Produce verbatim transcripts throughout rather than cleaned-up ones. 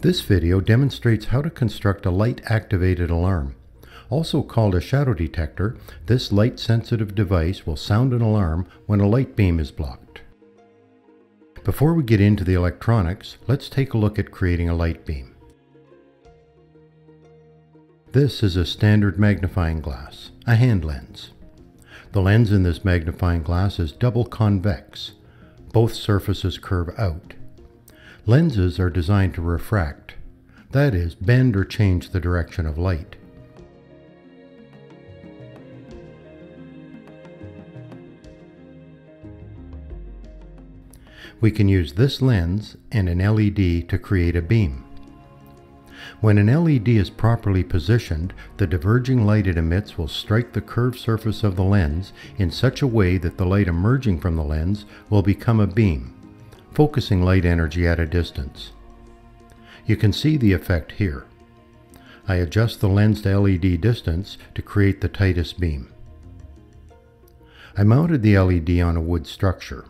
This video demonstrates how to construct a light-activated alarm. Also called a shadow detector, this light-sensitive device will sound an alarm when a light beam is blocked. Before we get into the electronics, let's take a look at creating a light beam. This is a standard magnifying glass, a hand lens. The lens in this magnifying glass is double convex. Both surfaces curve out. Lenses are designed to refract, that is, bend or change the direction of light. We can use this lens and an L E D to create a beam. When an L E D is properly positioned, the diverging light it emits will strike the curved surface of the lens in such a way that the light emerging from the lens will become a beam, focusing light energy at a distance. You can see the effect here. I adjust the lens to L E D distance to create the tightest beam. I mounted the L E D on a wood structure,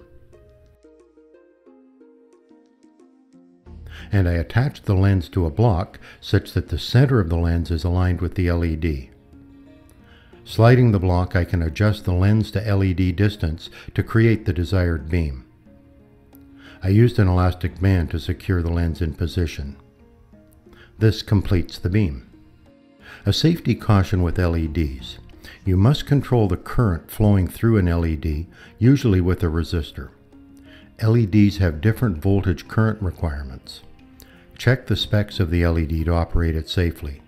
and I attached the lens to a block such that the center of the lens is aligned with the L E D. Sliding the block, I can adjust the lens to L E D distance to create the desired beam. I used an elastic band to secure the lens in position. This completes the beam. A safety caution with L E Ds. You must control the current flowing through an L E D, usually with a resistor. L E Ds have different voltage current requirements. Check the specs of the L E D to operate it safely.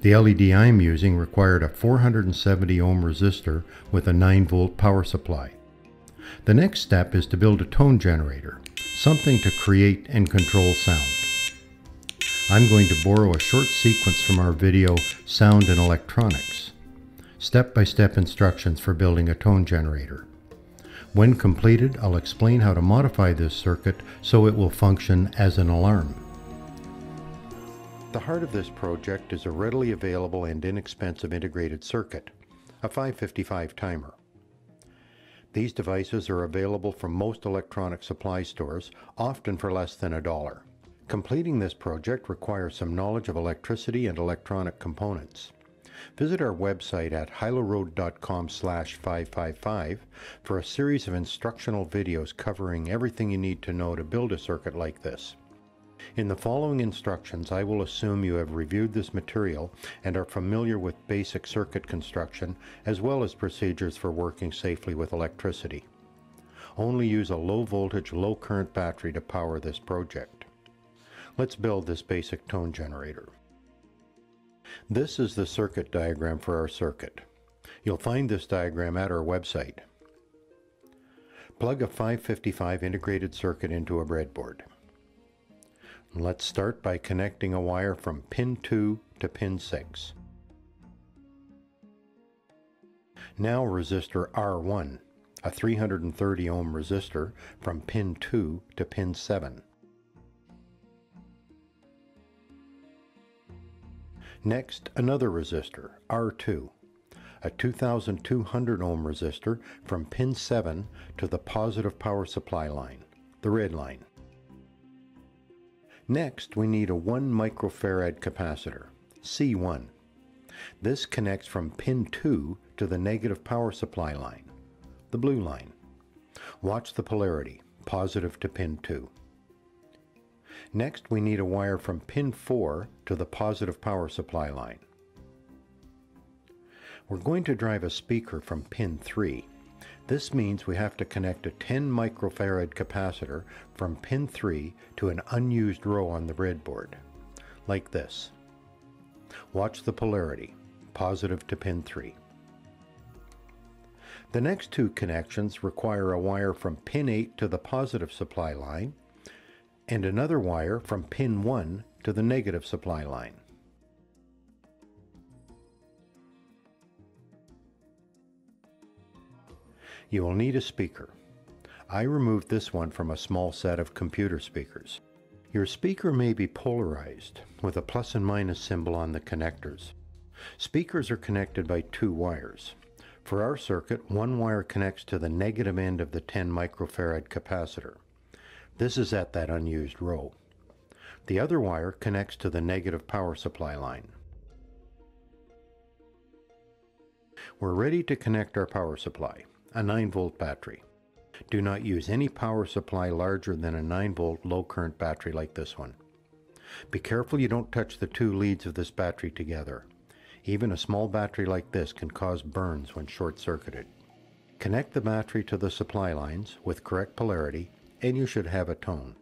The L E D I am using required a four hundred seventy ohm resistor with a nine volt power supply. The next step is to build a tone generator, something to create and control sound. I'm going to borrow a short sequence from our video, Sound and Electronics. Step-by-step instructions for building a tone generator. When completed, I'll explain how to modify this circuit so it will function as an alarm. The heart of this project is a readily available and inexpensive integrated circuit, a five fifty-five timer. These devices are available from most electronic supply stores, often for less than a dollar. Completing this project requires some knowledge of electricity and electronic components. Visit our website at HylaRoad dot com slash five five five for a series of instructional videos covering everything you need to know to build a circuit like this. In the following instructions, I will assume you have reviewed this material and are familiar with basic circuit construction as well as procedures for working safely with electricity. Only use a low voltage, low current battery to power this project. Let's build this basic tone generator. This is the circuit diagram for our circuit. You'll find this diagram at our website. Plug a five fifty-five integrated circuit into a breadboard. Let's start by connecting a wire from pin two to pin six. Now resistor R one, a three hundred thirty ohm resistor, from pin two to pin seven. Next, another resistor, R two, a two thousand two hundred ohm resistor, from pin seven to the positive power supply line, the red line. Next, we need a one microfarad capacitor, C one. This connects from pin two to the negative power supply line, the blue line. Watch the polarity, positive to pin two. Next, we need a wire from pin four to the positive power supply line. We're going to drive a speaker from pin three. This means we have to connect a ten microfarad capacitor from pin three to an unused row on the breadboard, like this. Watch the polarity, positive to pin three. The next two connections require a wire from pin eight to the positive supply line and another wire from pin one to the negative supply line. You will need a speaker. I removed this one from a small set of computer speakers. Your speaker may be polarized, with a plus and minus symbol on the connectors. Speakers are connected by two wires. For our circuit, one wire connects to the negative end of the ten microfarad capacitor. This is at that unused row. The other wire connects to the negative power supply line. We're ready to connect our power supply, a nine volt battery. Do not use any power supply larger than a nine volt low current battery like this one. Be careful you don't touch the two leads of this battery together. Even a small battery like this can cause burns when short-circuited. Connect the battery to the supply lines with correct polarity and you should have a tone.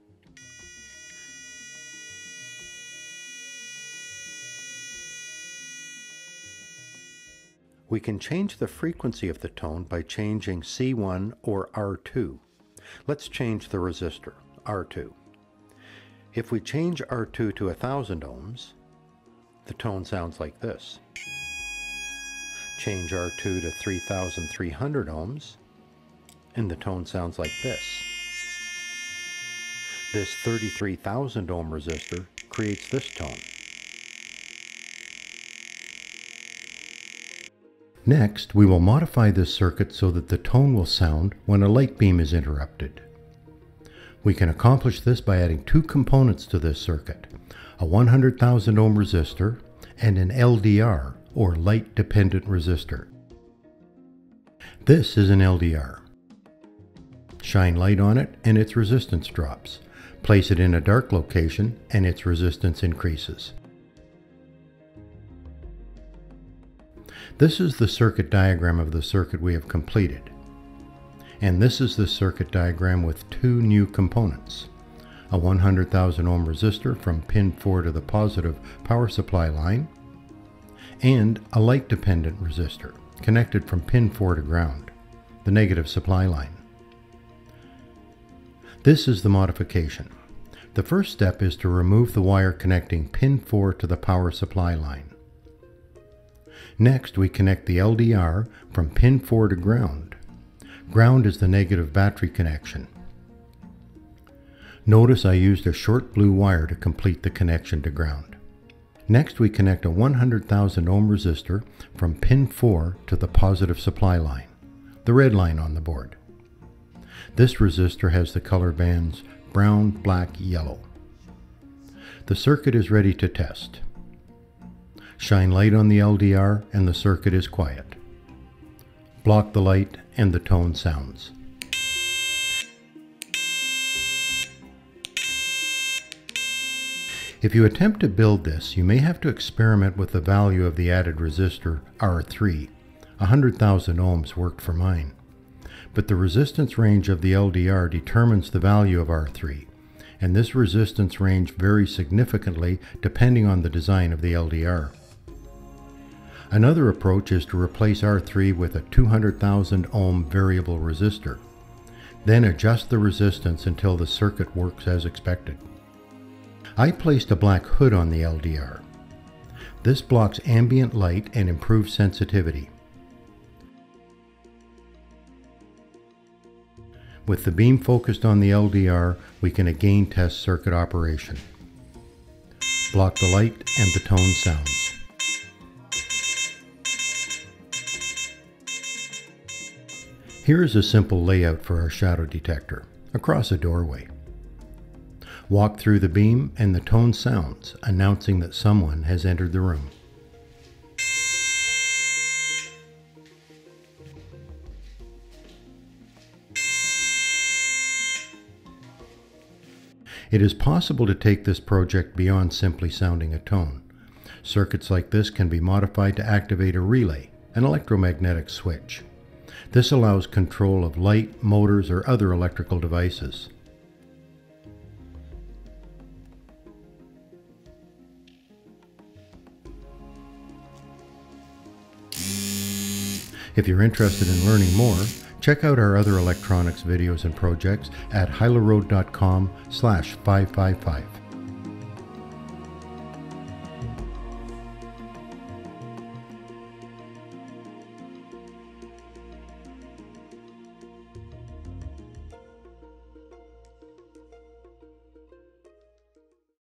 We can change the frequency of the tone by changing C one or R two. Let's change the resistor, R two. If we change R two to one thousand ohms, the tone sounds like this. Change R two to three thousand three hundred ohms, and the tone sounds like this. This thirty-three thousand ohm resistor creates this tone. Next, we will modify this circuit so that the tone will sound when a light beam is interrupted. We can accomplish this by adding two components to this circuit, a one hundred thousand ohm resistor and an L D R, or light dependent resistor. This is an L D R. Shine light on it and its resistance drops. Place it in a dark location and its resistance increases. This is the circuit diagram of the circuit we have completed. And this is the circuit diagram with two new components. A one hundred thousand ohm resistor from pin four to the positive power supply line, and a light dependent resistor connected from pin four to ground, the negative supply line. This is the modification. The first step is to remove the wire connecting pin four to the power supply line. Next, we connect the L D R from pin four to ground. Ground is the negative battery connection. Notice I used a short blue wire to complete the connection to ground. Next, we connect a one hundred thousand ohm resistor from pin four to the positive supply line, the red line on the board. This resistor has the color bands brown, black, yellow. The circuit is ready to test. Shine light on the L D R and the circuit is quiet. Block the light and the tone sounds. If you attempt to build this, you may have to experiment with the value of the added resistor R three. one hundred thousand ohms worked for mine. But the resistance range of the L D R determines the value of R three, and this resistance range varies significantly depending on the design of the L D R. Another approach is to replace R three with a two hundred thousand ohm variable resistor. Then adjust the resistance until the circuit works as expected. I placed a black hood on the L D R. This blocks ambient light and improves sensitivity. With the beam focused on the L D R, we can again test circuit operation. Block the light and the tone sounds. Here is a simple layout for our shadow detector, across a doorway. Walk through the beam and the tone sounds, announcing that someone has entered the room. It is possible to take this project beyond simply sounding a tone. Circuits like this can be modified to activate a relay, an electromagnetic switch. This allows control of light, motors, or other electrical devices. If you're interested in learning more, check out our other electronics videos and projects at HylaRoad dot com slash five five five.